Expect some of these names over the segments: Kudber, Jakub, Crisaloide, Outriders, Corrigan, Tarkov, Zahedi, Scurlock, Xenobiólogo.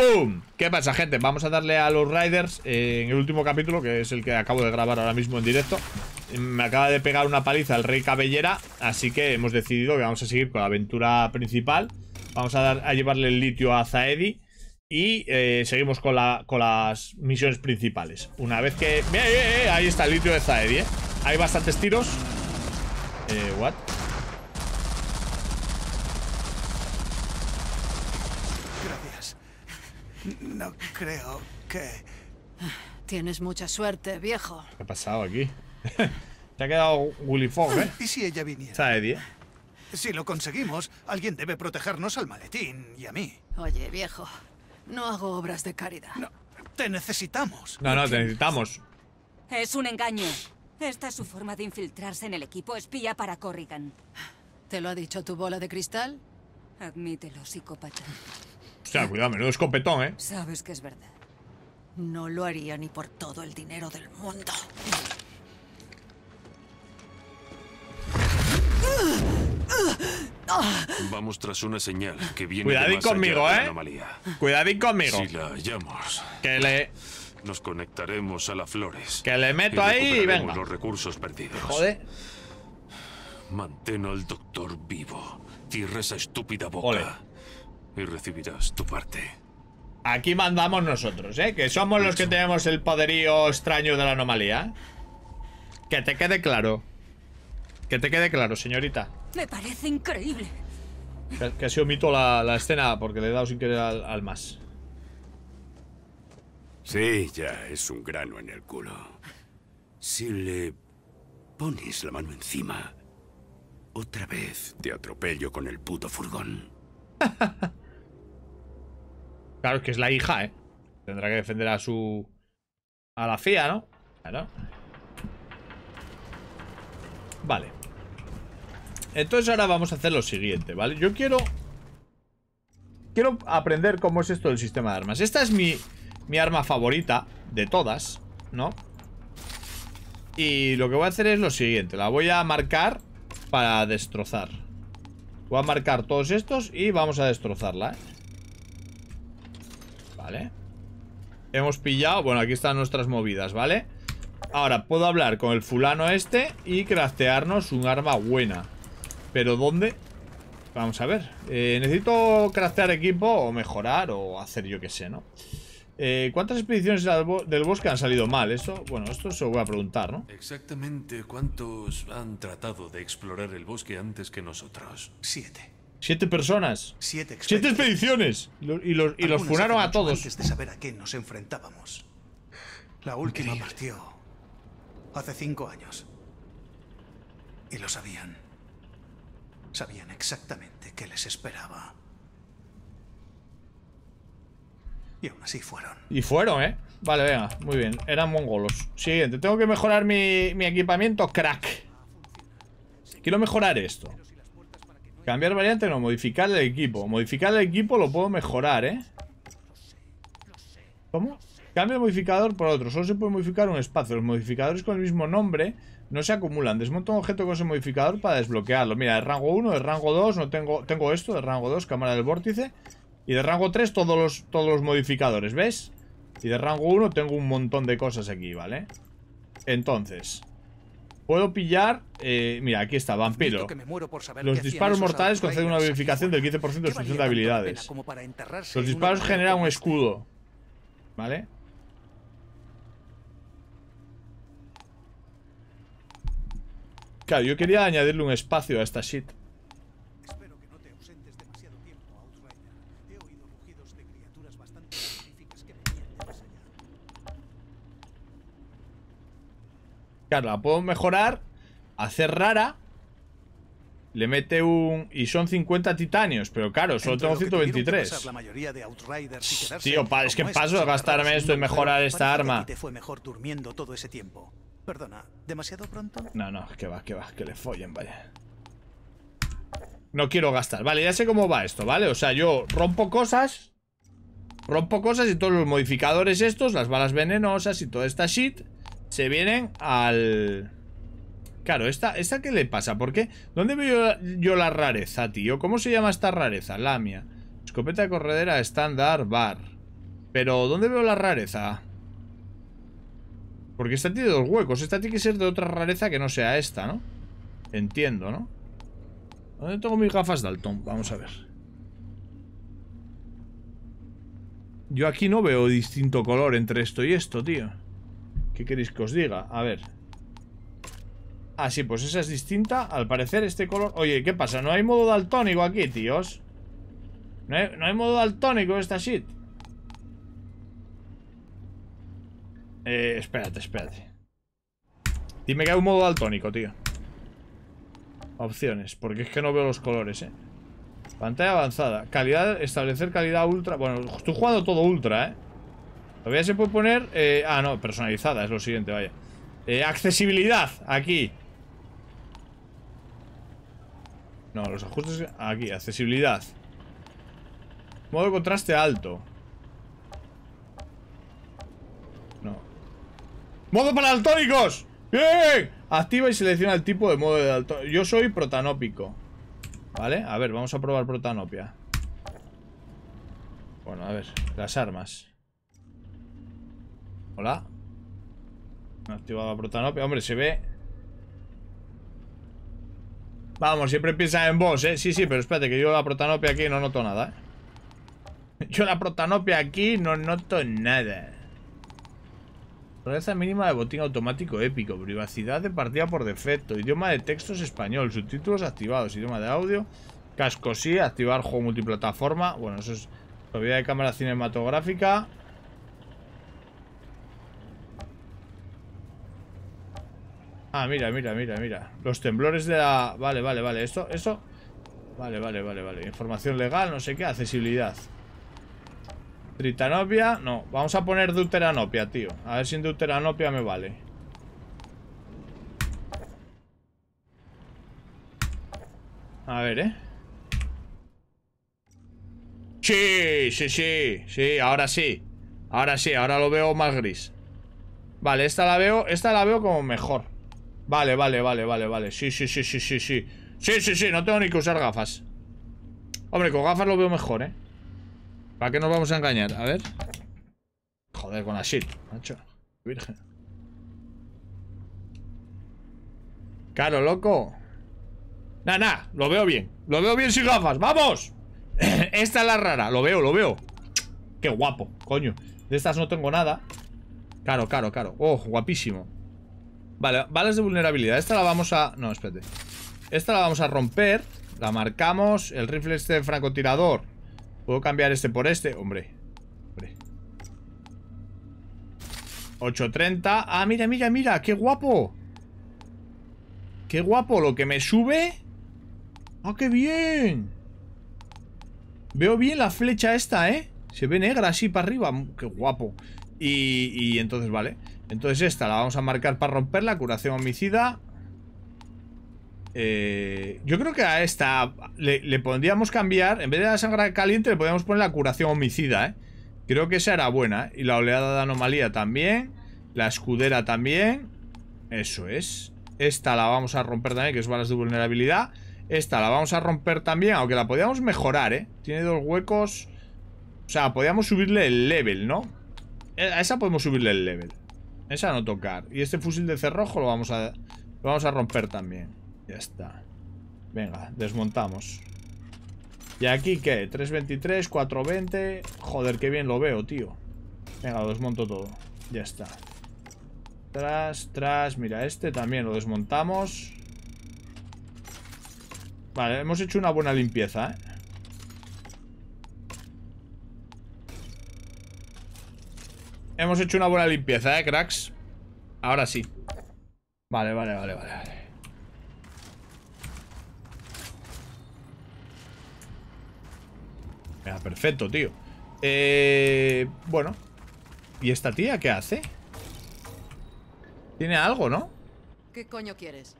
¡Pum! ¿Qué pasa, gente? Vamos a darle a los Riders en el último capítulo, que es el que acabo de grabar ahora mismo en directo. Me acaba de pegar una paliza el Rey Cabellera, así que hemos decidido que vamos a seguir con la aventura principal. Vamos a llevarle el litio a Zahedi y seguimos con las misiones principales. Una vez que... ¡Mira, ahí está el litio de Zahedi, eh! Hay bastantes tiros. ¿What? Gracias. No creo que... Tienes mucha suerte, viejo. ¿Qué ha pasado aquí? Se ha quedado Willy Fogg, ¿eh? ¿Y si ella viniera? Zahedi, ¿eh? Si lo conseguimos, alguien debe protegernos al maletín y a mí. Oye, viejo, no hago obras de caridad. No, te necesitamos. No, te necesitamos. Es un engaño. Esta es su forma de infiltrarse en el equipo espía para Corrigan. ¿Te lo ha dicho tu bola de cristal? Admítelo, psicópata. O sea, cuidado, menudo escopetón, ¿eh? Sabes que es verdad. No lo haría ni por todo el dinero del mundo. Vamos tras una señal que viene. Cuidadín conmigo, ¿eh? Cuidadín conmigo. Si la hallamos, que le... nos conectaremos a las flores. Que le meto ahí y venga. Los recursos perdidos. Joder. Mantén al doctor vivo. Cierra esa estúpida boca. Ole. Y recibirás tu parte. Aquí mandamos nosotros, ¿eh? Que somos los que tenemos el poderío extraño de la anomalía. Que te quede claro. Que te quede claro, señorita. Me parece increíble. Casi omito la escena porque le he dado sin querer al más. Sí, ya es un grano en el culo. Si le pones la mano encima, otra vez te atropello con el puto furgón. Claro, es que es la hija, ¿eh? Tendrá que defender a su... a la fía, ¿no? Claro. Vale. Entonces ahora vamos a hacer lo siguiente, ¿vale? Yo quiero aprender cómo es esto del sistema de armas. Esta es mi arma favorita de todas, ¿no? Y lo que voy a hacer es lo siguiente. La voy a marcar para destrozar. Voy a marcar todos estos y vamos a destrozarla, ¿eh? Vale. Hemos pillado... Bueno, aquí están nuestras movidas, ¿vale? Ahora puedo hablar con el fulano este y craftearnos un arma buena. ¿Pero dónde? Vamos a ver. Necesito craftear equipo o mejorar o hacer yo que sé, ¿no? ¿Cuántas expediciones del bosque han salido mal? Eso, bueno, esto se lo voy a preguntar, ¿no? Exactamente, ¿cuántos han tratado de explorar el bosque antes que nosotros? 7. 7 personas. 7 expediciones. Y los funaron a todos. Antes de saber a qué nos enfrentábamos. La última partió hace 5 años. Y lo sabían. Sabían exactamente qué les esperaba. Y aún así fueron. Y fueron, ¿eh? Vale, venga, muy bien. Eran mongolos. Siguiente, tengo que mejorar mi equipamiento, crack. Quiero mejorar esto. Cambiar variante, no, modificar el equipo. Modificar el equipo lo puedo mejorar, ¿eh? ¿Cómo? Cambio el modificador por otro. Solo se puede modificar un espacio. Los modificadores con el mismo nombre no se acumulan. Desmonto un objeto con ese modificador para desbloquearlo. Mira, de rango 1, de rango 2, no tengo esto, de rango 2, cámara del vórtice. Y de rango 3 todos los modificadores, ¿ves? Y de rango 1 tengo un montón de cosas aquí, ¿vale? Entonces, puedo pillar... mira, aquí está, vampiro. Los disparos mortales conceden una bonificación del 15% de sus habilidades. Los disparos generan un escudo, ¿vale? Claro, yo quería añadirle un espacio a esta shit. Espero que no te ausentes demasiado tiempo, Outrider. He oído rugidos de criaturas bastante específicas que venían de más allá. Claro, la puedo mejorar, hacer rara. Le mete un... Y son 50 titanios, pero claro, solo tengo 123. Tío, es que paso a gastarme esto y mejorar esta arma. Te fue mejor durmiendo todo ese tiempo. Perdona, ¿demasiado pronto? No, que va, que le follen, vaya. No quiero gastar. Vale, ya sé cómo va esto, ¿vale? O sea, yo rompo cosas y todos los modificadores estos, las balas venenosas y toda esta shit, se vienen al... Claro, ¿esta qué le pasa? ¿Por qué? ¿Dónde veo yo la rareza, tío? ¿Cómo se llama esta rareza? Lamia. Escopeta de corredera estándar, bar. Pero, ¿dónde veo la rareza? Porque esta tiene dos huecos. Esta tiene que ser de otra rareza que no sea esta, ¿no? Entiendo, ¿no? ¿Dónde tengo mis gafas Dalton? Vamos a ver. Yo aquí no veo distinto color entre esto y esto, tío. ¿Qué queréis que os diga? A ver. Ah, sí, pues esa es distinta. Al parecer este color... Oye, ¿qué pasa? No hay modo daltónico aquí, tíos. No hay modo daltónico esta shit. Espérate. Dime que hay un modo daltónico, tío. Opciones, porque es que no veo los colores, eh. Pantalla avanzada. Calidad, establecer calidad ultra. Bueno, estoy jugando todo ultra, eh. Todavía se puede poner... ah, no, personalizada, es lo siguiente, vaya. Accesibilidad, aquí. No, los ajustes... Aquí, accesibilidad. Modo contraste alto. No. ¡Modo para daltónicos! ¡Bien! Activa y selecciona el tipo de modo de daltónico. Yo soy protanópico. Vale, a ver, vamos a probar protanopia. Bueno, a ver, las armas. Hola. No he activado la protanopia. Hombre, se ve. Vamos, siempre piensa en vos, eh. Sí, pero espérate, que yo la protanopia aquí no noto nada, eh. Yo la protanopia aquí no noto nada. Rareza mínima de botín automático épico. Privacidad de partida por defecto. Idioma de textos español. Subtítulos activados. Idioma de audio. Casco sí. Activar juego multiplataforma. Bueno, eso es propiedad de cámara cinematográfica. Ah, mira. Los temblores de la... Vale. Esto. Vale. Información legal, no sé qué. Accesibilidad. Tritanopia, no, vamos a poner deuteranopia, tío. A ver si en deuteranopia me vale. A ver, ¿eh? Sí, ahora sí, ahora lo veo más gris. Vale, esta la veo como mejor. Vale, sí, no tengo ni que usar gafas. Hombre, con gafas lo veo mejor, ¿eh? ¿Para qué nos vamos a engañar? A ver. Joder, con la shit, macho. Virgen. Claro, loco. Nah, lo veo bien. Lo veo bien sin gafas, ¡vamos! Esta es la rara, lo veo. Qué guapo, coño. De estas no tengo nada. Claro. Oh, guapísimo. Vale, balas de vulnerabilidad. Esta la vamos a... No, espérate. Esta la vamos a romper. La marcamos. El rifle este de francotirador. ¿Puedo cambiar este por este? Hombre. 830. Ah, mira. ¡Qué guapo! ¡Qué guapo! Lo que me sube. ¡Ah, qué bien! Veo bien la flecha esta, ¿eh? Se ve negra así para arriba. ¡Qué guapo! Y entonces, vale. Entonces esta la vamos a marcar para romperla. Curación homicida. Yo creo que a esta le podríamos cambiar. En vez de la sangre caliente le podríamos poner la curación homicida, ¿eh? Creo que esa era buena, ¿eh? Y la oleada de anomalía también. La escudera también. Eso es. Esta la vamos a romper también, que es balas de vulnerabilidad. Esta la vamos a romper también. Aunque la podíamos mejorar, ¿eh? Tiene dos huecos. O sea, podíamos subirle el level, ¿no? A esa podemos subirle el level. Esa no tocar. Y este fusil de cerrojo lo vamos a romper también. Ya está. Venga, desmontamos. ¿Y aquí qué? 323, 420. Joder, qué bien lo veo, tío. Venga, lo desmonto todo. Ya está. Tras. Mira, este también lo desmontamos. Vale, hemos hecho una buena limpieza, ¿eh? Hemos hecho una buena limpieza, ¿eh, cracks? Ahora sí. Vale. Perfecto, tío. Bueno. ¿Y esta tía qué hace? Tiene algo, ¿no? ¿Qué coño quieres?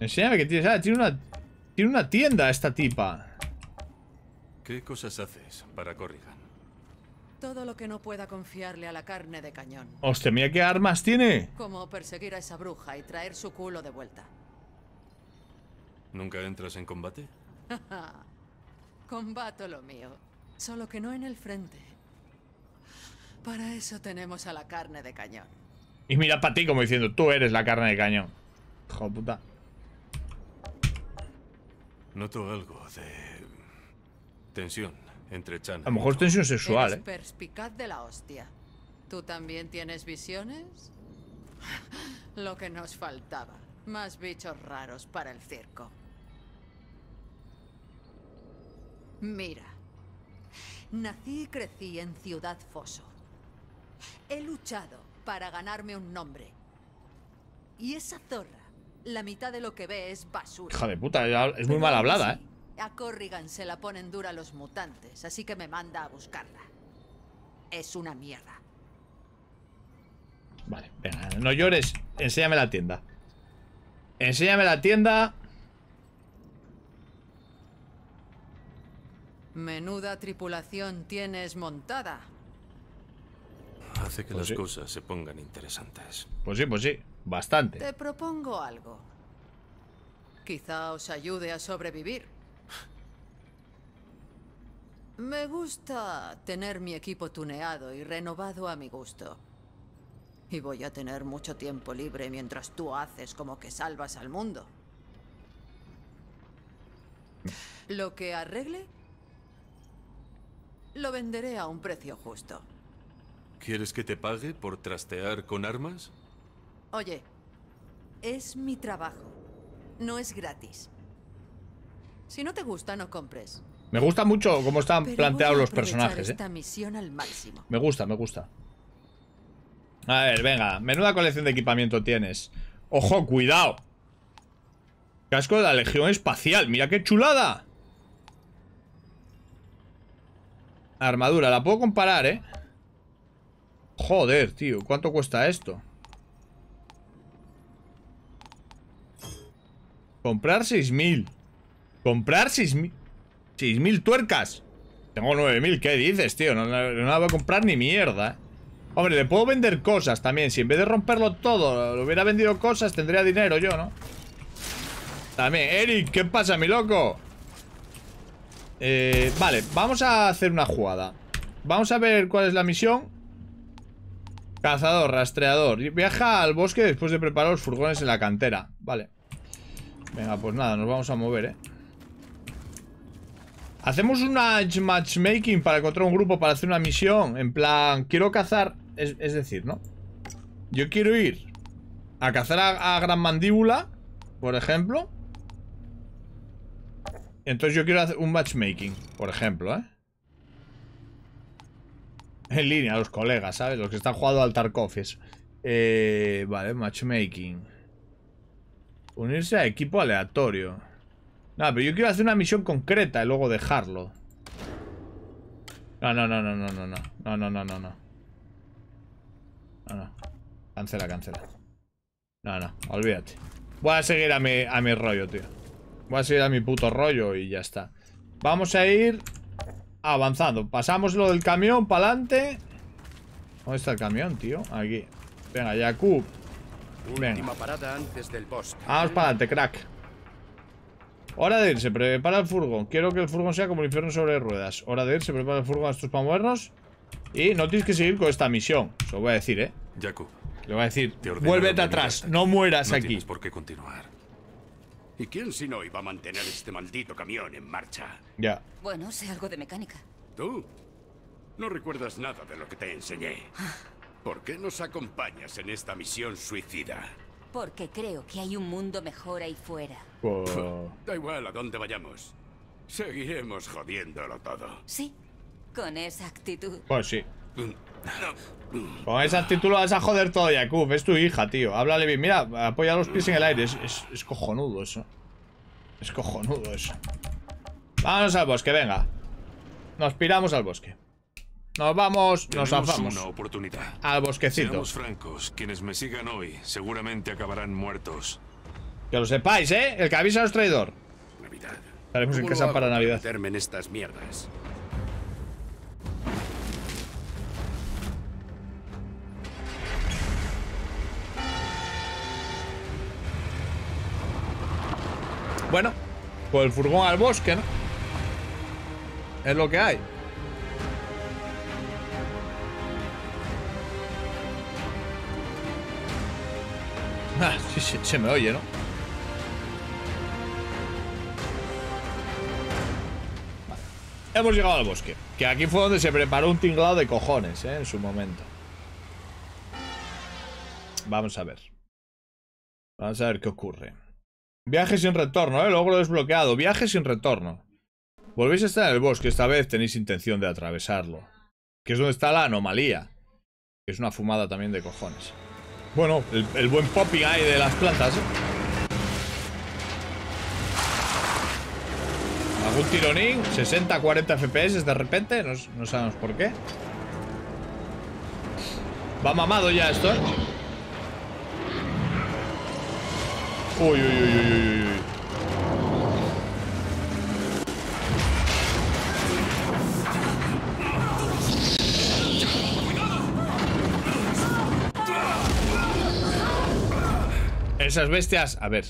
Enséñame que tienes. Ah, tiene una tienda esta tipa. ¿Qué cosas haces para Corrigan? Todo lo que no pueda confiarle a la carne de cañón. Hostia, mira qué armas tiene. Como perseguir a esa bruja y traer su culo de vuelta. ¿Nunca entras en combate? Combato lo mío. solo que no en el frente. Para eso tenemos a la carne de cañón. Y mira para ti como diciendo, tú eres la carne de cañón. Hijo de puta. Noto algo de tensión entre Chan. A lo mejor es tensión sexual, eres perspicaz de la hostia. ¿Tú también tienes visiones? Lo que nos faltaba. Más bichos raros para el circo. Mira, nací y crecí en Ciudad Foso. He luchado para ganarme un nombre. Y esa zorra, la mitad de lo que ve es basura. Hija de puta, es muy mal hablada, ¿eh? A Corrigan se la ponen dura los mutantes, así que me manda a buscarla. Es una mierda. Vale, venga, no llores. Enséñame la tienda. Enséñame la tienda. Menuda tripulación tienes montada. Hace que las cosas se pongan interesantes. Pues sí, bastante. Te propongo algo. Quizá os ayude a sobrevivir. Me gusta tener mi equipo tuneado y renovado a mi gusto. Y voy a tener mucho tiempo libre mientras tú haces como que salvas al mundo. Lo que arregle lo venderé a un precio justo. ¿Quieres que te pague por trastear con armas? Oye, es mi trabajo. No es gratis. Si no te gusta, no compres. Me gusta mucho cómo están planteados los personajes, esta misión al máximo. Me gusta, me gusta. A ver, venga. Menuda colección de equipamiento tienes. ¡Ojo, cuidado! Casco de la Legión Espacial. ¡Mira qué chulada! Armadura, la puedo comparar, ¿eh? Joder, tío, ¿cuánto cuesta esto? Comprar 6.000. Comprar 6.000. 6.000 tuercas. Tengo 9.000, ¿qué dices, tío? No la voy a comprar ni mierda, ¿eh? Hombre, le puedo vender cosas también. Si en vez de romperlo todo, lo hubiera vendido cosas, tendría dinero yo, ¿no? También, Eric, ¿qué pasa, mi loco? Vale, vamos a hacer una jugada. Vamos a ver cuál es la misión. Cazador, rastreador. Viaja al bosque después de preparar los furgones en la cantera. Vale. Venga, pues nada, nos vamos a mover, ¿eh? Hacemos un matchmaking para encontrar un grupo para hacer una misión. En plan, quiero cazar. Es decir, ¿no? Yo quiero ir a cazar a Gran Mandíbula, por ejemplo. Entonces yo quiero hacer un matchmaking, por ejemplo, ¿eh? En línea, los colegas, ¿sabes? Los que están jugando al Tarkov. Vale, matchmaking. Unirse a equipo aleatorio. No, pero yo quiero hacer una misión concreta y luego dejarlo. No. Cancela, cancela. No, olvídate. Voy a seguir a mi rollo, tío. Voy a seguir a mi puto rollo y ya está. Vamos a ir avanzando. Pasamos lo del camión para adelante. ¿Dónde está el camión, tío? Aquí. Venga, Jakub. Última parada antes del bosque. Vamos para adelante, crack. Hora de irse, prepara el furgón. Quiero que el furgón sea como el infierno sobre ruedas. Hora de irse, prepara el furgón a estos para movernos. Y no tienes que seguir con esta misión. Se lo voy a decir, ¿eh? Jakub, le voy a decir, vuélvete atrás, no mueras aquí. No tienes por qué continuar. ¿Y quién si no iba a mantener este maldito camión en marcha? Ya. Bueno, sé algo de mecánica. ¿Tú? No recuerdas nada de lo que te enseñé. ¿Por qué nos acompañas en esta misión suicida? Porque creo que hay un mundo mejor ahí fuera. Da igual a dónde vayamos. Seguiremos jodiéndolo todo. Sí, con esa actitud. Pues sí. Con esa actitud lo vas a joder todo, Jakub. Es tu hija, tío. Háblale bien. Mira, apoya los pies en el aire. Es cojonudo eso. Es cojonudo eso. Vámonos al bosque, venga. Nos piramos al bosque. Nos vamos, nos lanzamos una oportunidad. Al bosquecito. Seamos francos, quienes me sigan hoy seguramente acabarán muertos. Que lo sepáis, ¿eh? El que avisa no es traidor. Navidad. Estaremos en casa para Navidad. Meterme en estas mierdas. Bueno, pues el furgón al bosque, ¿no? Es lo que hay. Ah, sí, se me oye, ¿no? Vale. Hemos llegado al bosque. Que aquí fue donde se preparó un tinglado de cojones, en su momento. Vamos a ver. Vamos a ver qué ocurre. Viaje sin retorno, logro desbloqueado. Viaje sin retorno. Volvéis a estar en el bosque. Esta vez tenéis intención de atravesarlo. Que es donde está la anomalía. Que es una fumada también de cojones. Bueno, el buen popping ahí de las plantas, ¿eh? Algún tironín. 60-40 FPS de repente. No sabemos por qué. Va mamado ya esto, ¿eh? Uy, uy, uy, uy, uy. Esas bestias, a ver.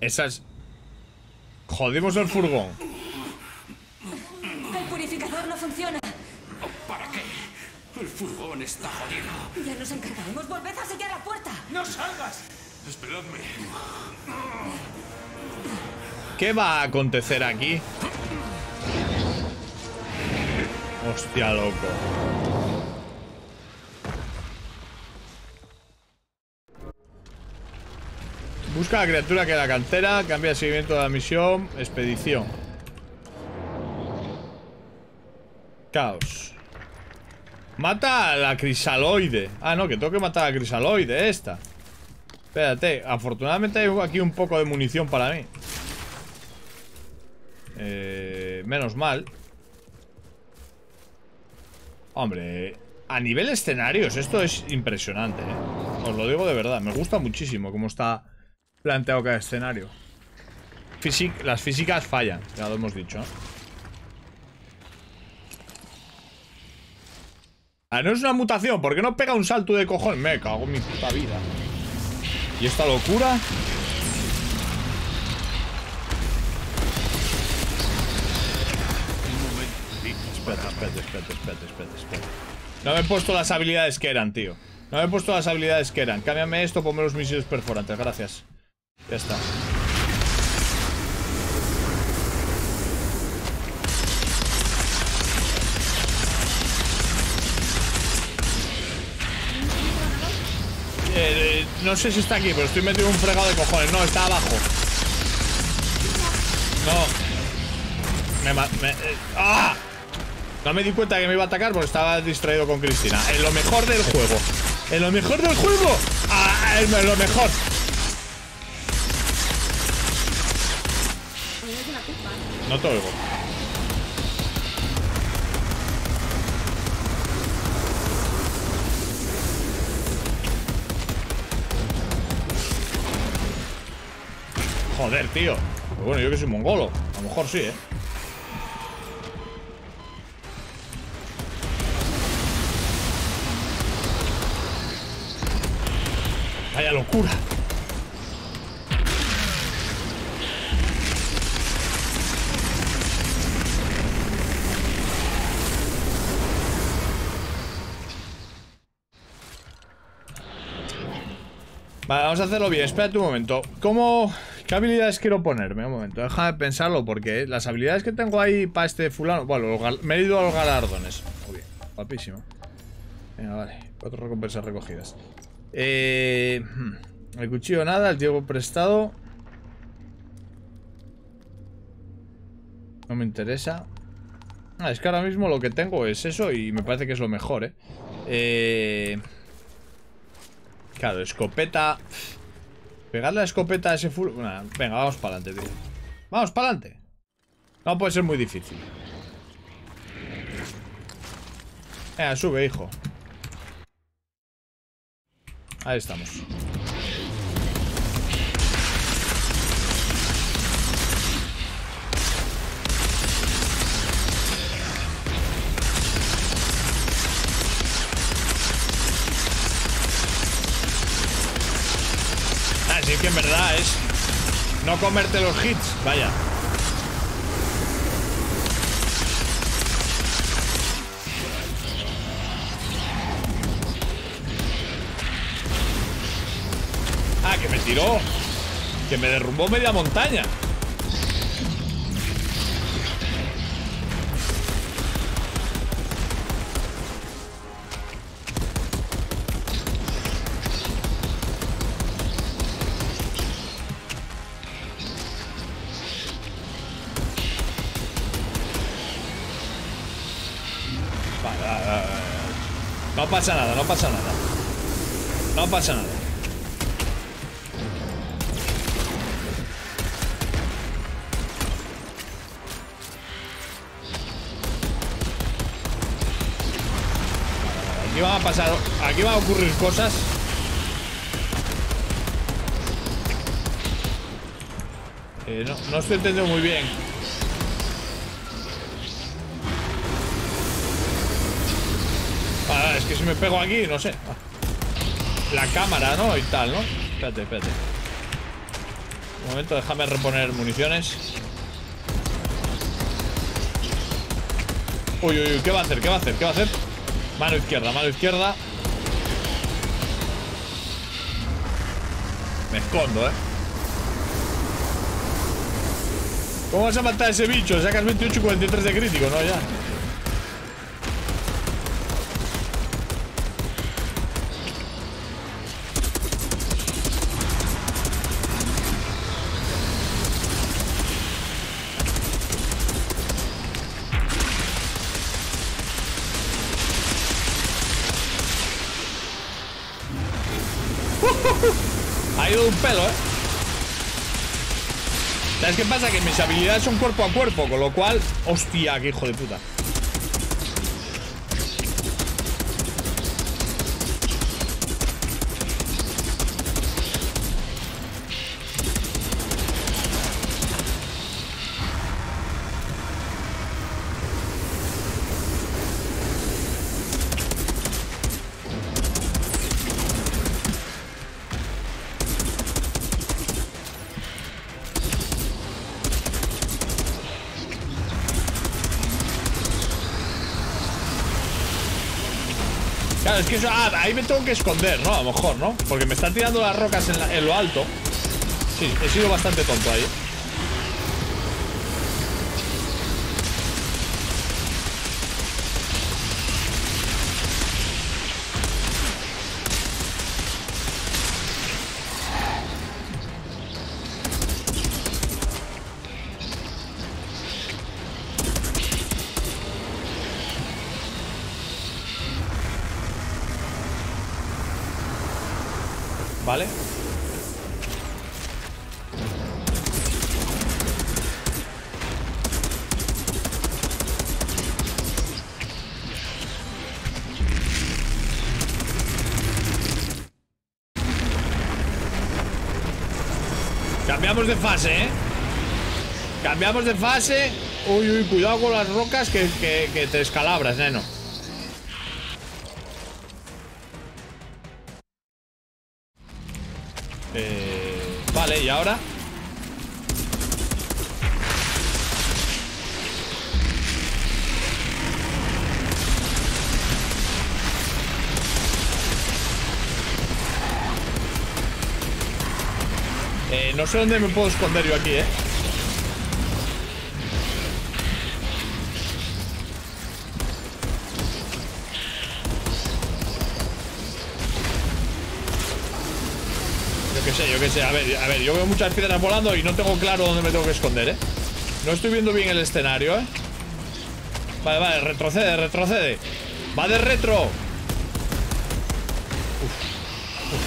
Esas. Jodimos el furgón. El purificador no funciona. ¿Para qué? El furgón está jodido. Ya nos encargaremos, volved a sellar la puerta. ¡No salgas! Esperadme. ¿Qué va a acontecer aquí? Hostia, loco. Busca a la criatura que la cantera, cambia el seguimiento de la misión, expedición. Caos. Mata a la Crisaloide. Ah, no, que tengo que matar a la Crisaloide, esta. Espérate, afortunadamente hay aquí un poco de munición para mí. Menos mal. Hombre, a nivel escenarios esto es impresionante, Os lo digo de verdad, me gusta muchísimo cómo está planteado cada escenario. Las físicas fallan, ya lo hemos dicho, ¿no? Ah, no es una mutación, ¿por qué no pega un salto de cojones? Me cago en mi puta vida. ¿Y esta locura? Espérate. No me he puesto las habilidades que eran, tío. Cámbiame esto, ponme los misiles perforantes, gracias. Ya está. No sé si está aquí, pero estoy metido en un fregado de cojones. No, está abajo. No. ¡Ah! No me di cuenta que me iba a atacar porque estaba distraído con Cristina. En lo mejor del juego. ¡En lo mejor del juego! ¡Ah! ¡En lo mejor! No te oigo. Joder, tío. Pero bueno, yo que soy mongolo. A lo mejor sí, ¿eh? Vaya locura. Vale, vamos a hacerlo bien. Espérate un momento. ¿Qué habilidades quiero ponerme? Un momento, déjame pensarlo porque las habilidades que tengo ahí para este fulano... Bueno, me he ido a los galardones. Muy bien, guapísimo. Venga, vale. 4 recompensas recogidas. El cuchillo nada, el Diego prestado. No me interesa. Ah, es que ahora mismo lo que tengo es eso y me parece que es lo mejor, ¿eh? Claro, escopeta. Pegar la escopeta a ese full. Nah, venga, vamos para adelante, tío. Vamos para adelante. No puede ser muy difícil. Venga, sube, hijo. Ahí estamos. Así que en verdad es no comerte los hits, vaya. tiró, que me derrumbó media montaña. No pasa nada, no pasa nada. No pasa nada. Aquí van a pasar, aquí van a ocurrir cosas. No estoy entendiendo muy bien. Es que si me pego aquí, no sé. La cámara, ¿no? Y tal, ¿no? Espérate, espérate. Un momento, déjame reponer municiones. Uy, uy, uy, ¿qué va a hacer? ¿Qué va a hacer? ¿Qué va a hacer? Mano izquierda, mano izquierda. Me escondo, ¿eh? ¿Cómo vas a matar a ese bicho? Sacas 28 y 43 de crítico, ¿no? Ya. Ha ido un pelo, ¿eh? ¿Sabes qué pasa? Que mis habilidades son cuerpo a cuerpo, con lo cual... ¡Hostia, qué hijo de puta! Claro, es que eso, ahí me tengo que esconder, ¿no? A lo mejor, ¿no? Porque me están tirando las rocas en lo alto. Sí, he sido bastante tonto ahí. ¿Vale? Cambiamos de fase, ¿eh? Cambiamos de fase. Uy, uy, cuidado con las rocas que te descalabras, neno. Vale, y ahora. No sé dónde me puedo esconder yo aquí, ¿eh? Yo qué sé, a ver, yo veo muchas piedras volando y no tengo claro dónde me tengo que esconder, ¿eh? No estoy viendo bien el escenario, ¿eh? Vale, vale, retrocede, retrocede. ¡Va de retro! Uf, uf.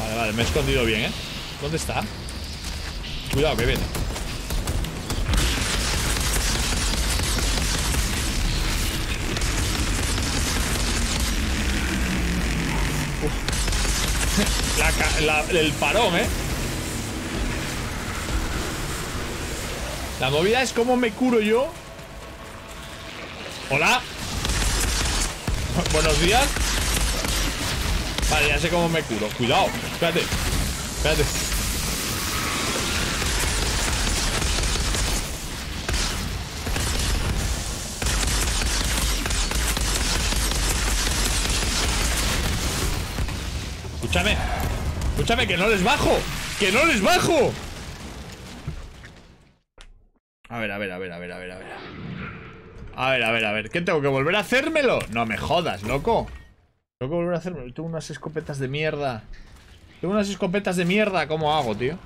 Vale, vale, me he escondido bien, ¿eh? ¿Dónde está? Cuidado, que viene. El parón, ¿eh? La movida es cómo me curo yo. Hola. Buenos días. Vale, ya sé cómo me curo. Cuidado. Espérate. Espérate. Escúchame. Escúchame, que no les bajo. ¡Que no les bajo! A ver. ¿Qué tengo que volver a hacérmelo? No me jodas, loco. Tengo que volver a hacérmelo. Tengo unas escopetas de mierda. ¿Cómo hago, tío?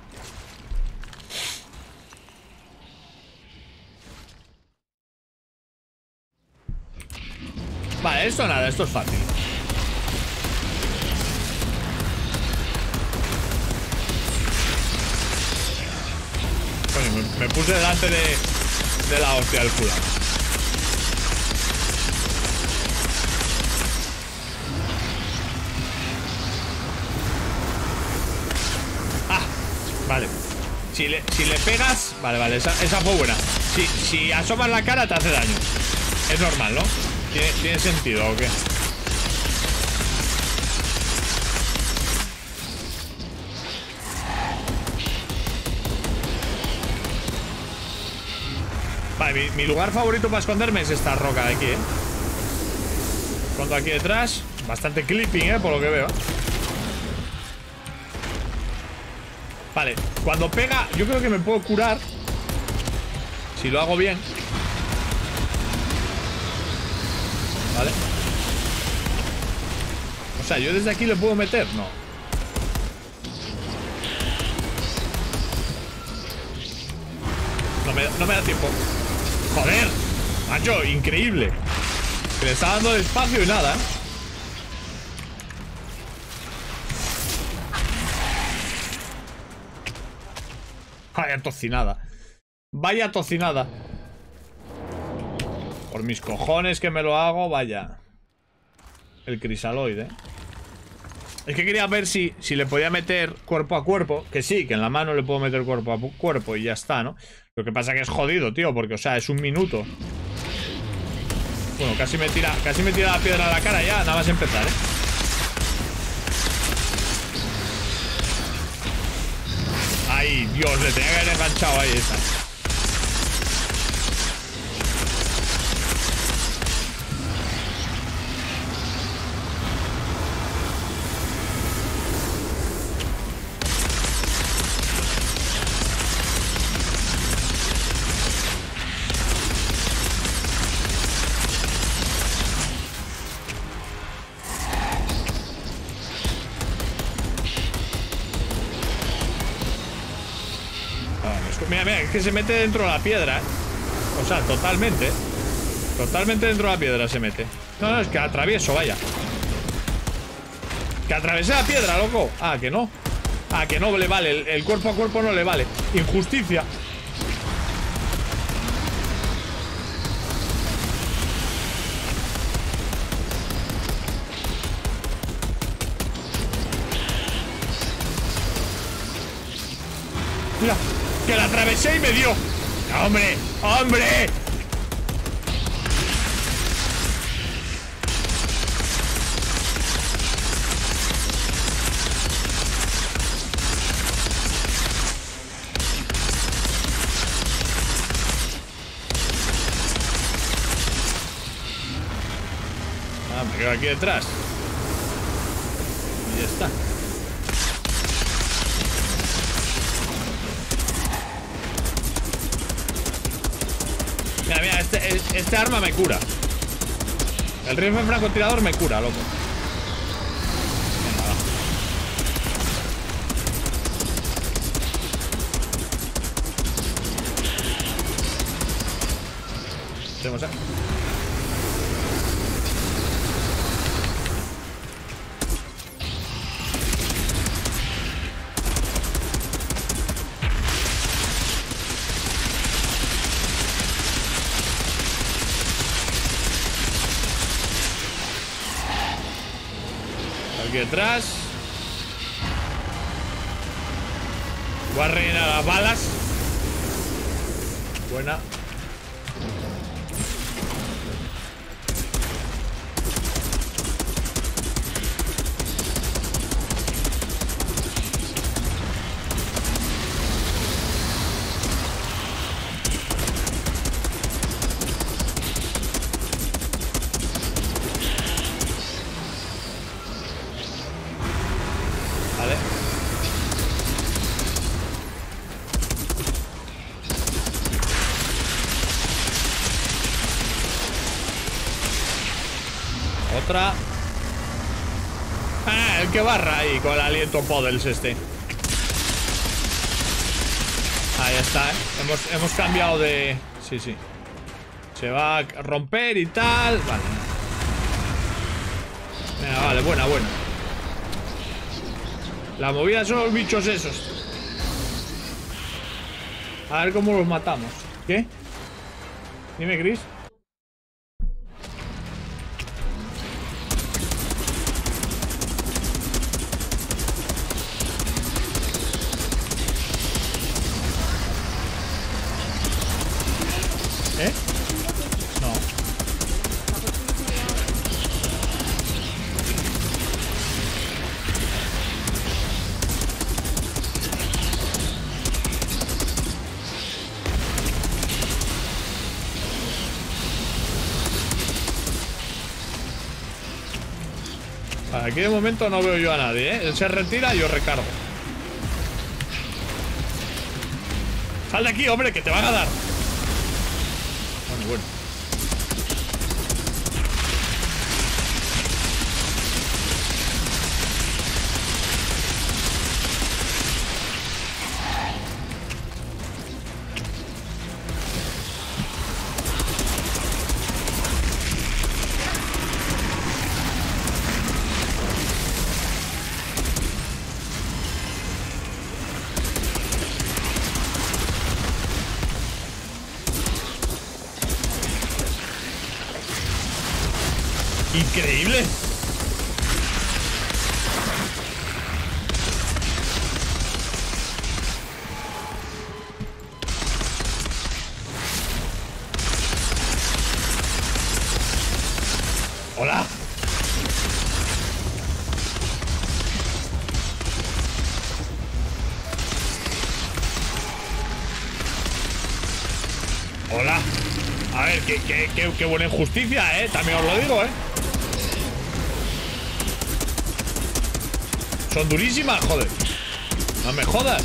Vale, esto nada, esto es fácil. Coño, me puse delante de la hostia del culo. Ah, vale. Si le pegas... Vale, esa fue buena. Si asomas la cara te hace daño. Es normal, ¿no? ¿Tiene sentido o qué? Vale, mi lugar favorito para esconderme es esta roca de aquí, ¿eh? Cuando aquí detrás, bastante clipping, ¿eh? Por lo que veo. Vale, cuando pega, yo creo que me puedo curar. Si lo hago bien. ¿Vale? O sea, ¿yo desde aquí le puedo meter? No. No me da tiempo. ¡Joder! ¡Macho! ¡Increíble! Que le está dando espacio y nada, ¿eh? ¡Vaya tocinada! ¡Vaya tocinada! Por mis cojones que me lo hago, vaya. El crisaloide. Es que quería ver si le podía meter cuerpo a cuerpo. Que sí, que en la mano le puedo meter cuerpo a cuerpo y ya está, ¿no? Lo que pasa que es jodido, tío, porque, o sea, es un minuto. Bueno, casi me tira la piedra a la cara ya, nada más empezar, ¿eh? Ay, Dios, le tenía que haber enganchado ahí esa. Mira, es que se mete dentro de la piedra, ¿eh? O sea, totalmente. Totalmente dentro de la piedra se mete. No, es que atravieso, vaya. Que atravesé la piedra, loco. Ah, que no. Ah, que no le vale. El cuerpo a cuerpo no le vale. Injusticia. Mira. Que la atravesé y me dio. ¡Hombre! ¡Hombre! Ah, me quedo aquí detrás. Y ya está. Mira, este arma me cura. El rifle francotirador me cura, loco. Tenemos aquí. Aquí atrás. Voy a rellenar las balas. Buena. Otra. Ah, el que barra ahí con el aliento Puddles este. Ahí está, ¿eh? Hemos cambiado de... Sí, sí. Se va a romper y tal. Vale. Mira, vale, buena, buena. La movida son los bichos esos. A ver cómo los matamos. ¿Qué? Dime, Chris. Aquí de momento no veo yo a nadie, ¿eh? Él se retira y yo recargo. ¡Sal de aquí, hombre, que te van a dar! Bueno, bueno. Increíble. Hola. Hola. A ver, qué buena injusticia, ¿eh? También os lo digo, ¿eh? Son durísimas, joder. No me jodas.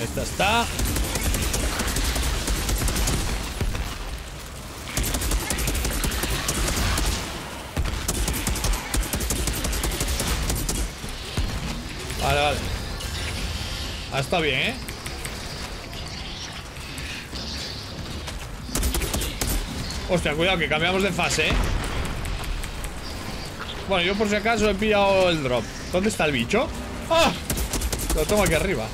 Esta está. Vale, vale. Ah, está bien, ¿eh? Hostia, cuidado que cambiamos de fase, ¿eh? Bueno, yo por si acaso he pillado el drop. ¿Dónde está el bicho? ¡Ah! Lo tengo aquí arriba.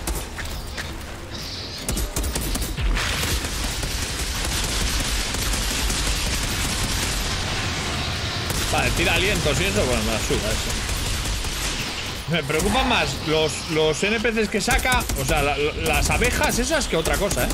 Vale, tira alientos y eso, bueno, me la suda eso. Me preocupan más los NPCs que saca, o sea, las abejas esas que otra cosa, ¿eh?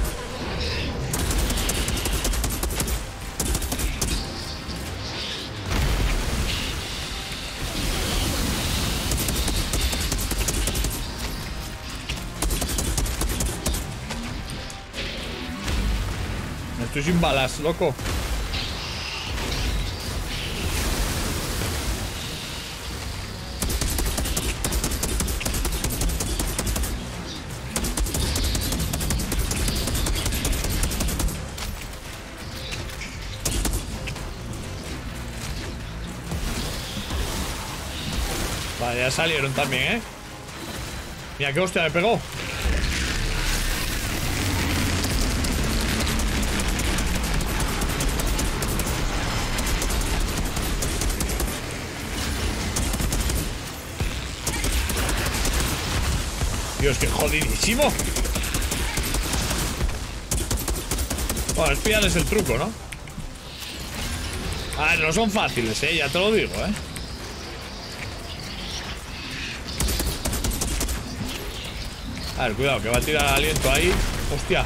Me estoy sin balas, loco. Vale, ya salieron también, ¿eh? Mira, qué hostia me pegó. Dios, qué jodidísimo. Bueno, espiarles el truco, ¿no? Ah, no son fáciles, ya te lo digo, A ver, cuidado, que va a tirar aliento ahí. Hostia.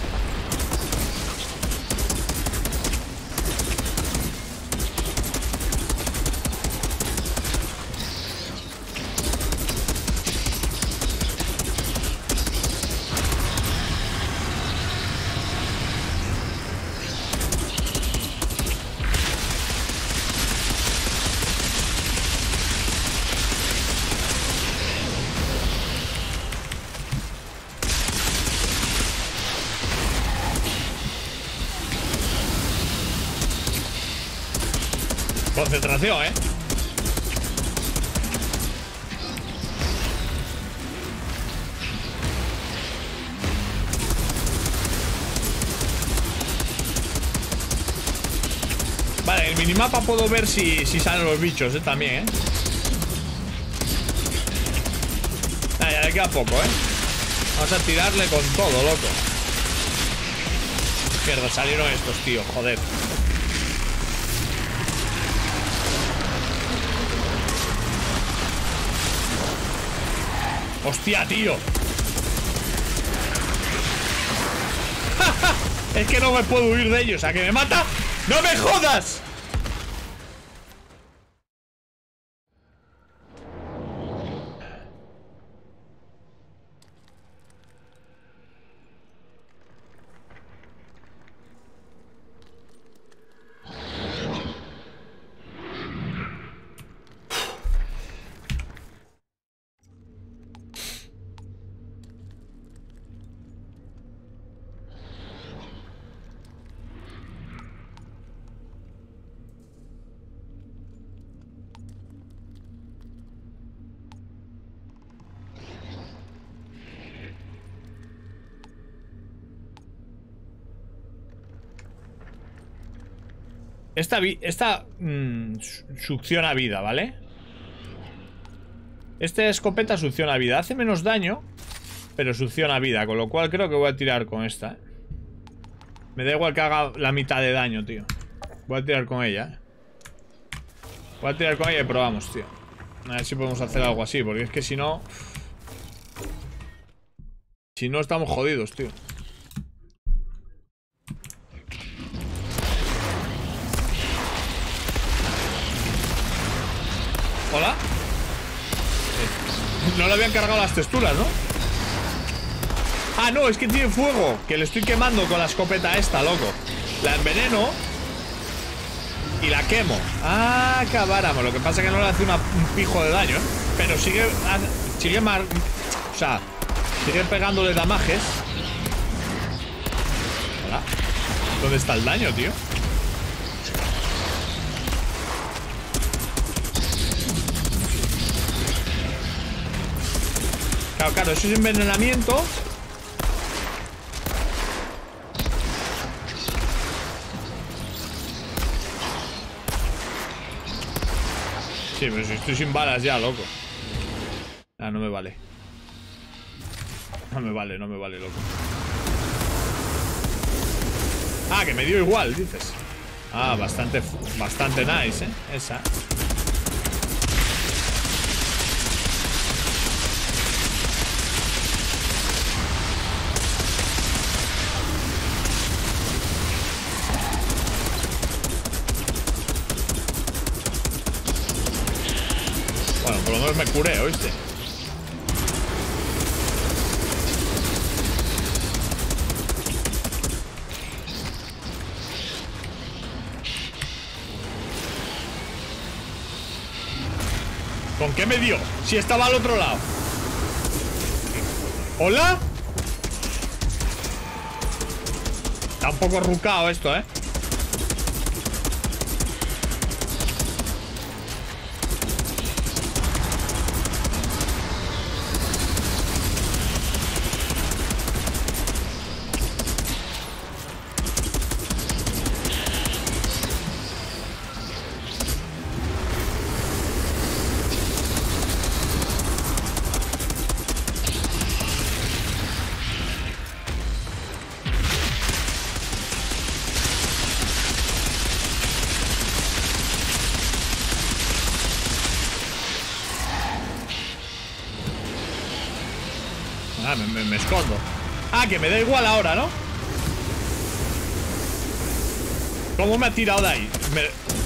Concentración, Vale, en el minimapa puedo ver si salen los bichos, también, Nah, ya le queda poco, Vamos a tirarle con todo, loco. Mierda, salieron estos, tío, joder. ¡Hostia, tío! Es que no me puedo huir de ellos. ¿A que me mata? ¡No me jodas! Esta succiona vida, ¿vale? Esta escopeta succiona vida. Hace menos daño, pero succiona vida. Con lo cual creo que voy a tirar con esta, Me da igual que haga la mitad de daño, tío. Voy a tirar con ella, Voy a tirar con ella y probamos, tío. A ver si podemos hacer algo así, porque es que si no... Si no estamos jodidos, tío. Hola. No le habían cargado las texturas, ¿no? Ah, no, es que tiene fuego. Que le estoy quemando con la escopeta esta, loco. La enveneno y la quemo. Ah, acabáramos. Lo que pasa es que no le hace un pijo de daño, Pero sigue más... O sea, sigue pegándole damajes. Hola. ¿Dónde está el daño, tío? Claro, eso es envenenamiento. Sí, pero si estoy sin balas ya, loco. Ah, no me vale. No me vale, loco. Ah, que me dio igual, dices. Ah, bastante nice, esa. Por lo menos me curé, ¿oíste? ¿Con qué me dio? Si estaba al otro lado. ¿Hola? Está un poco rucao esto, Ah, me escondo. Ah, que me da igual ahora, ¿no? ¿Cómo me ha tirado de ahí?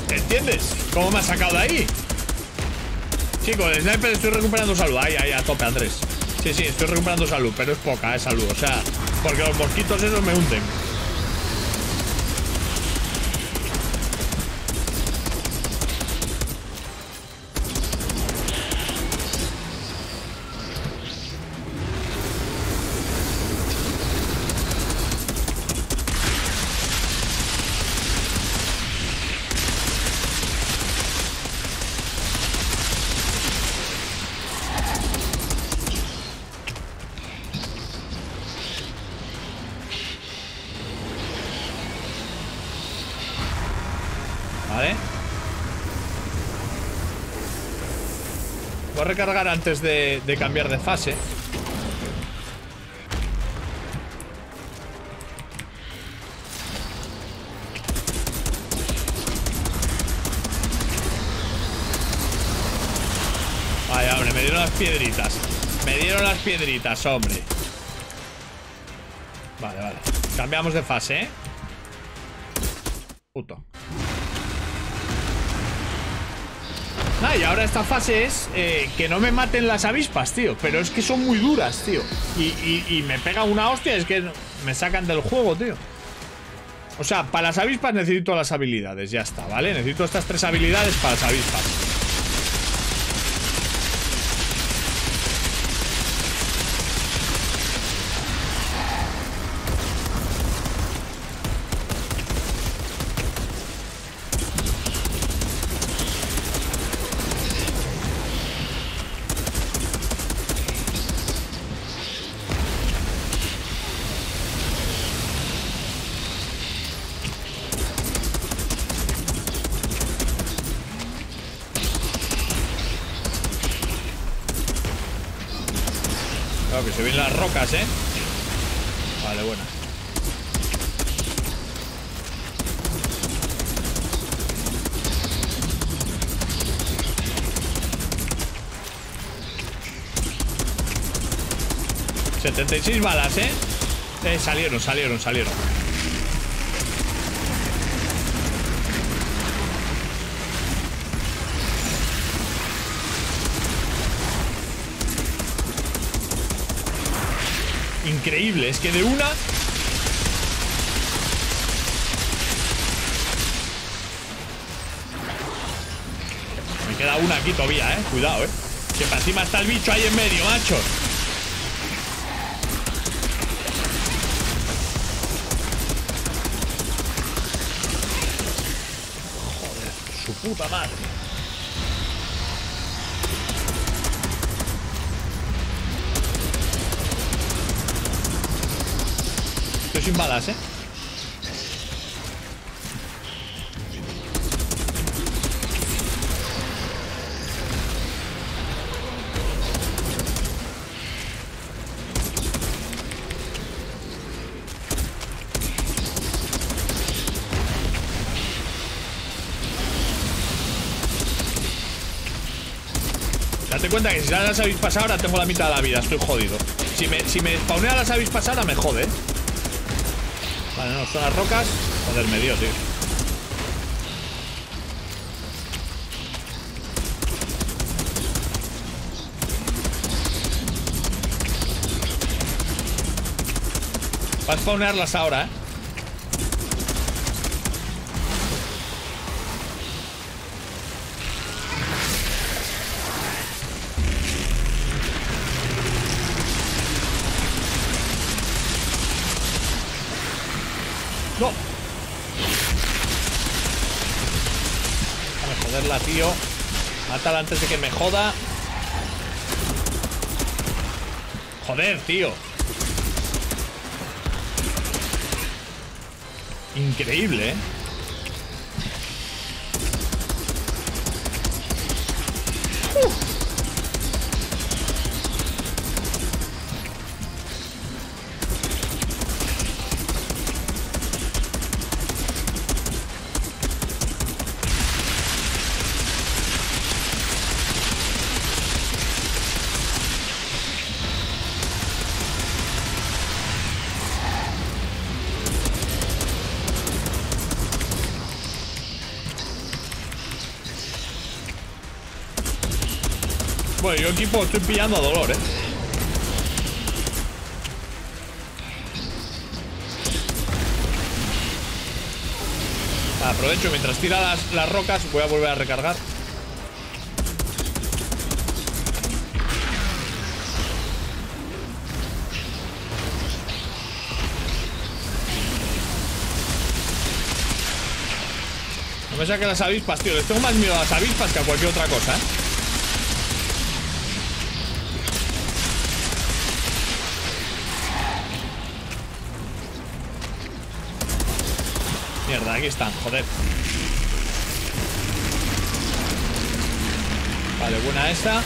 ¿Entiendes? ¿Cómo me ha sacado de ahí? Chicos, el sniper, estoy recuperando salud. Ahí, ahí, a tope, Andrés. Sí, sí, estoy recuperando salud, pero es poca, salud. O sea, porque los mosquitos esos me hunden. Voy a recargar antes de cambiar de fase. Ay, hombre, me dieron las piedritas. Me dieron las piedritas, hombre. Vale, vale. Cambiamos de fase, ¿eh? Puto. Ah, y ahora esta fase es que no me maten las avispas, tío. Pero es que son muy duras, tío. Y me pega una hostia, es que me sacan del juego, tío. O sea, para las avispas necesito las habilidades, ya está, ¿vale? Necesito estas 3 habilidades para las avispas. Que se ven las rocas, ¿eh? Vale, buena. ¡76 balas, eh! Salieron, salieron, salieron. Increíble, es que de una... Me queda una aquí todavía, eh. Cuidado, eh. Que para encima está el bicho ahí en medio, macho. Joder, su puta madre. Sin balas, ¿eh? Date cuenta que si ya las habéis pasado ahora tengo la mitad de la vida, estoy jodido. Si me spawnean las habéis pasado ahora me jode, ¿eh? Vale, no, son las rocas. Joder, me dio, tío. Va a spawnearlas ahora, ¿eh? No. Déjame joderla, tío. Mátala antes de que me joda. Joder, tío. Increíble, ¿eh? Bueno, yo equipo estoy pillando a dolor, Aprovecho mientras tira las rocas, voy a volver a recargar. No me saquen las avispas, tío. Les tengo más miedo a las avispas que a cualquier otra cosa, ¿eh? Mierda, aquí están, joder. Vale, buena esta.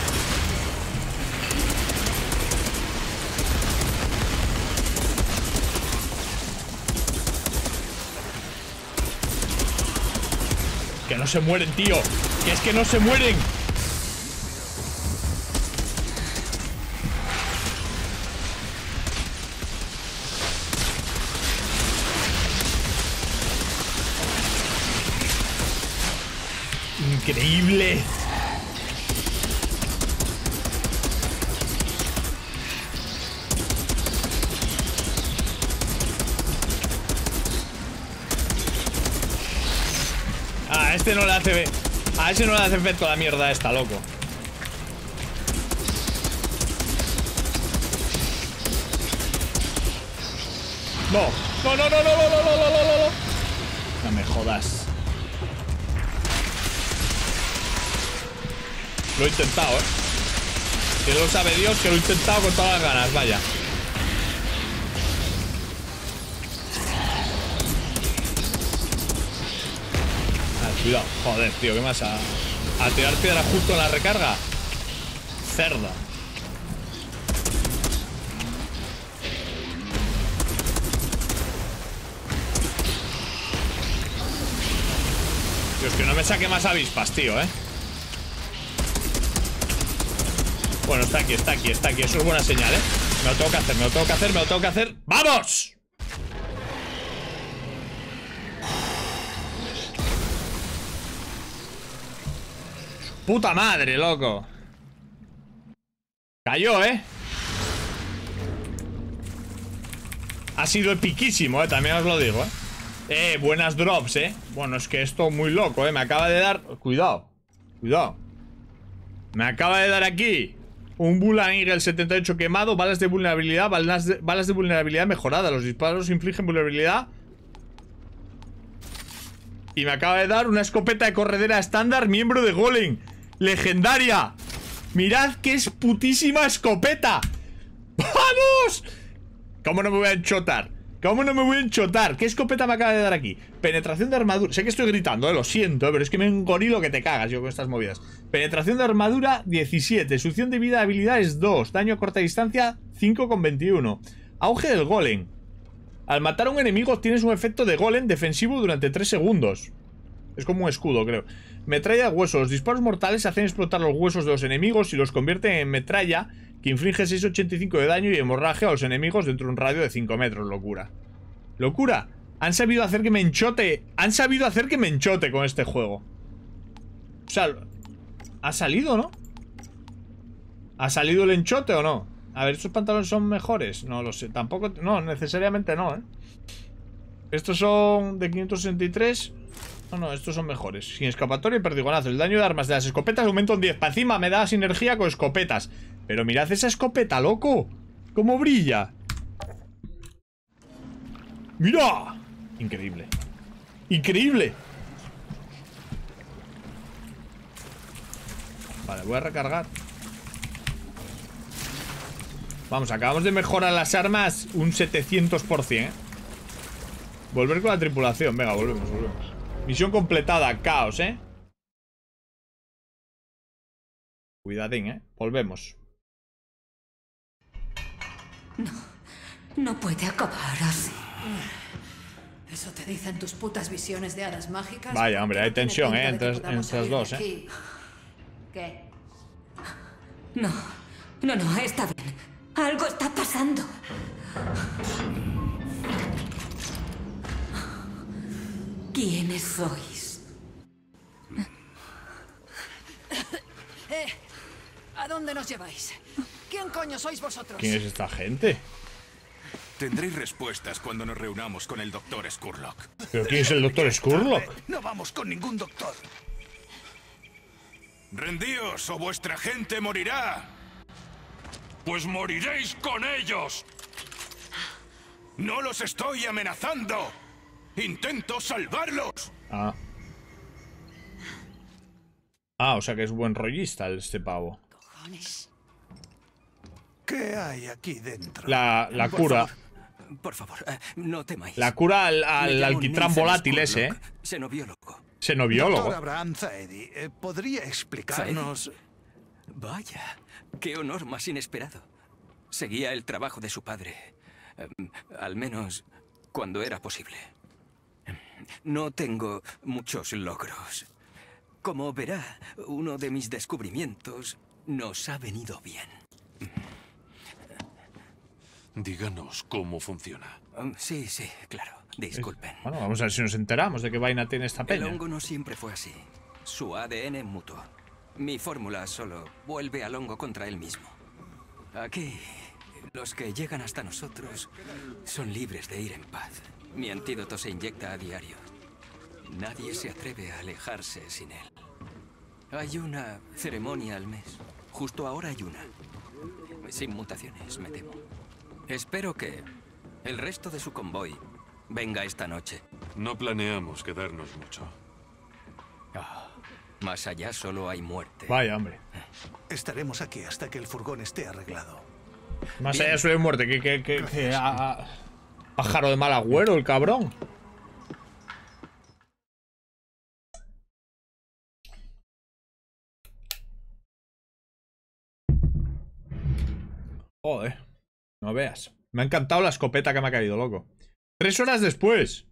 Que no se mueren, tío. Que es que no se mueren. Increíble. Ah, este no le hace... A ese no le hace efecto la mierda esta, loco. No, no, no, no, no, no, no, no, no, no me jodas. Lo he intentado, Que lo sabe Dios que lo he intentado con todas las ganas, vaya. Cuidado, joder, tío, ¿qué más? A tirar piedra justo en la recarga. Cerda. Dios, que no me saque más avispas, tío, Bueno, está aquí. Eso es buena señal, Me lo tengo que hacer, ¡Vamos! ¡Puta madre, loco! Cayó, Ha sido epiquísimo, También os lo digo, buenas drops, Bueno, es que esto muy loco, Me acaba de dar... Cuidado. Cuidado. Me acaba de dar aquí un Bullet Eagle 78 quemado, balas de vulnerabilidad, balas de vulnerabilidad mejorada. Los disparos infligen vulnerabilidad. Y me acaba de dar una escopeta de corredera estándar, miembro de Golem. ¡Legendaria! ¡Mirad que es putísima escopeta! ¡Vamos! ¿Cómo no me voy a enchotar? ¿Qué escopeta me acaba de dar aquí? Penetración de armadura. Sé que estoy gritando, lo siento, pero es que me engorilo que te cagas yo con estas movidas. Penetración de armadura 17. Succión de vida de habilidades 2. Daño a corta distancia 5,21. Auge del Golem. Al matar a un enemigo obtienes un efecto de golem defensivo durante 3 segundos. Es como un escudo, creo. Metralla de huesos. Los disparos mortales hacen explotar los huesos de los enemigos y los convierten en metralla que inflige 6,85 de daño y hemorragia a los enemigos dentro de un radio de 5 metros. Locura. ¡Locura! Han sabido hacer que me enchote. Han sabido hacer que me enchote con este juego. O sea, ha salido, ¿no? ¿Ha salido el enchote o no? A ver, ¿estos pantalones son mejores? No lo sé, tampoco... No, necesariamente no, Estos son de 563. No, no, estos son mejores. Sin escapatoria y perdigonazo. El daño de armas de las escopetas aumenta un 10. Para encima me da sinergia con escopetas. Pero mirad esa escopeta, loco. Cómo brilla. ¡Mira! Increíble. ¡Increíble! Vale, voy a recargar. Vamos, acabamos de mejorar las armas un 700%. Volver con la tripulación. Venga, volvemos. Misión completada, caos, Cuidadín, Volvemos. No, no puede acabar así. Eso te dicen tus putas visiones de hadas mágicas. Vaya, hombre, hay tensión, entre las dos, ¿Qué? No, no, no, está bien. Algo está pasando. ¿Quiénes sois? dónde nos lleváis? ¿Quién coño sois vosotros? ¿Quién es esta gente? Tendréis respuestas cuando nos reunamos con el doctor Scurlock. ¿Pero quién es el doctor Scurlock? No vamos con ningún doctor. Rendíos o vuestra gente morirá. Pues moriréis con ellos. No los estoy amenazando. Intento salvarlos. Ah. Ah, o sea que es buen rollista este pavo. Cojones. ¿Qué hay aquí dentro? La cura. Por favor, no temáis. La cura al alquitrán volátil ese, ¿eh? Xenobiólogo. Xenobiólogo. Doctor Abraham Zahedi, ¿podría explicarnos...? ¿Zahedi? Vaya, qué honor más inesperado. Seguía el trabajo de su padre. Al menos, cuando era posible. No tengo muchos logros. Como verá, uno de mis descubrimientos nos ha venido bien. Díganos cómo funciona. Sí, sí, claro. Disculpen. Bueno, vamos a ver si nos enteramos de qué vaina tiene esta peña. El hongo no siempre fue así. Su ADN mutó. Mi fórmula solo vuelve al hongo contra él mismo. Aquí, los que llegan hasta nosotros son libres de ir en paz. Mi antídoto se inyecta a diario. Nadie se atreve a alejarse sin él. Hay una ceremonia al mes. Justo ahora hay una. Sin mutaciones, me temo. Espero que el resto de su convoy venga esta noche. No planeamos quedarnos mucho. Oh, más allá solo hay muerte. Vaya, hombre. Estaremos aquí hasta que el furgón esté arreglado. Más bien. Allá solo hay muerte. Que pájaro de mal agüero, el cabrón. Joder, no veas. Me ha encantado la escopeta que me ha caído, loco. 3 horas después.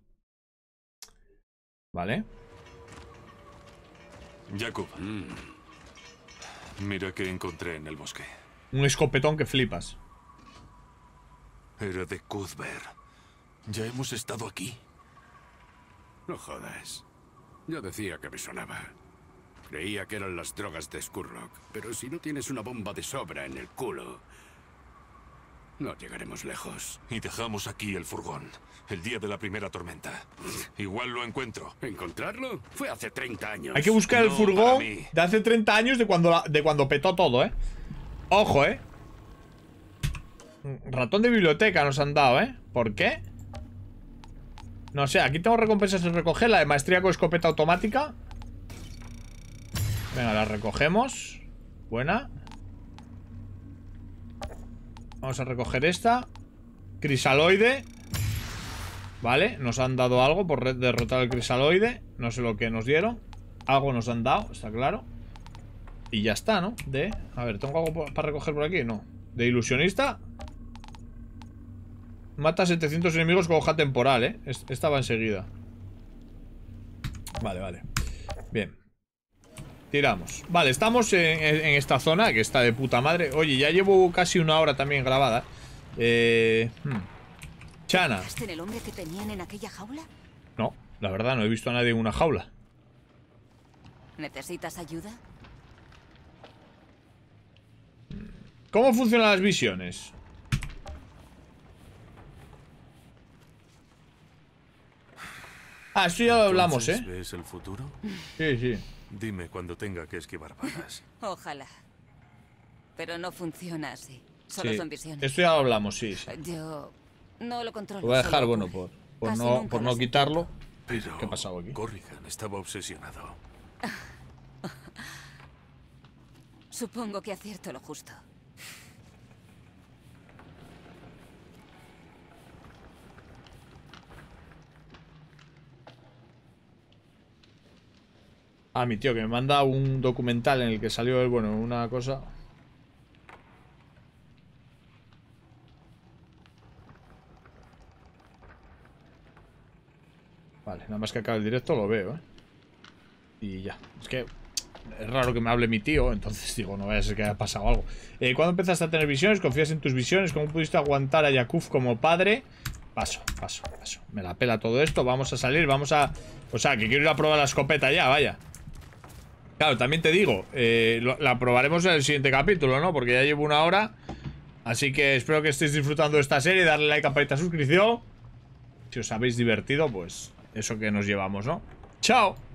Vale. Jakub, mira que encontré en el bosque. Un escopetón que flipas. Era de Kudber. Ya hemos estado aquí. No jodas. Yo decía que me sonaba. Creía que eran las drogas de Scurlock. Pero si no tienes una bomba de sobra en el culo... no llegaremos lejos. Y dejamos aquí el furgón, el día de la primera tormenta. Igual lo encuentro. ¿Encontrarlo? Fue hace 30 años. Hay que buscar el furgón de hace 30 años, de cuando petó todo, ¿eh? Ojo, ¿eh? Ratón de biblioteca nos han dado, ¿eh? ¿Por qué? No sé, aquí tengo recompensas de recoger. La de maestría con escopeta automática. Venga, la recogemos. Buena. Vamos a recoger esta. Crisaloide. Vale, nos han dado algo por derrotar al crisaloide. No sé lo que nos dieron. Algo nos han dado, está claro. Y ya está, ¿no? De... a ver, ¿tengo algo para recoger por aquí? No. De ilusionista. Mata 700 enemigos con hoja temporal, ¿eh? Esta va enseguida. Vale, vale. Bien. Tiramos. Vale, estamos en esta zona que está de puta madre. Oye, ya llevo casi 1 hora también grabada. Chana. ¿Viste el hombre que tenían en aquella jaula? No, la verdad no he visto a nadie en una jaula. ¿Necesitas ayuda? ¿Cómo funcionan las visiones? Ah, esto ya lo hablamos, ¿eh? ¿Ves el futuro? Sí, sí. Dime cuando tenga que esquivar balas. Ojalá. Pero no funciona así. Solo son visiones. Esto ya lo hablamos, sí, sí. Yo no lo controlo. Lo voy a dejar, bueno, por no quitarlo. Pero ¿qué ha pasado aquí? Corrigan estaba obsesionado. Supongo que acierto lo justo. Ah, mi tío, que me manda un documental en el que salió, bueno, una cosa. Vale, nada más que acabe el directo lo veo, ¿eh? Y ya. Es que es raro que me hable mi tío, entonces digo, no vaya a ser que haya pasado algo. ¿Cuándo empezaste a tener visiones? ¿Confías en tus visiones? ¿Cómo pudiste aguantar a Jakub como padre? Paso, paso, paso. Me la pela todo esto. Vamos a salir, vamos a... o sea, que quiero ir a probar la escopeta ya, vaya. Claro, también te digo, la probaremos en el siguiente capítulo, ¿no? Porque ya llevo una hora. Así que espero que estéis disfrutando de esta serie. Darle like, campanita, suscripción. Si os habéis divertido, pues eso que nos llevamos, ¿no? ¡Chao!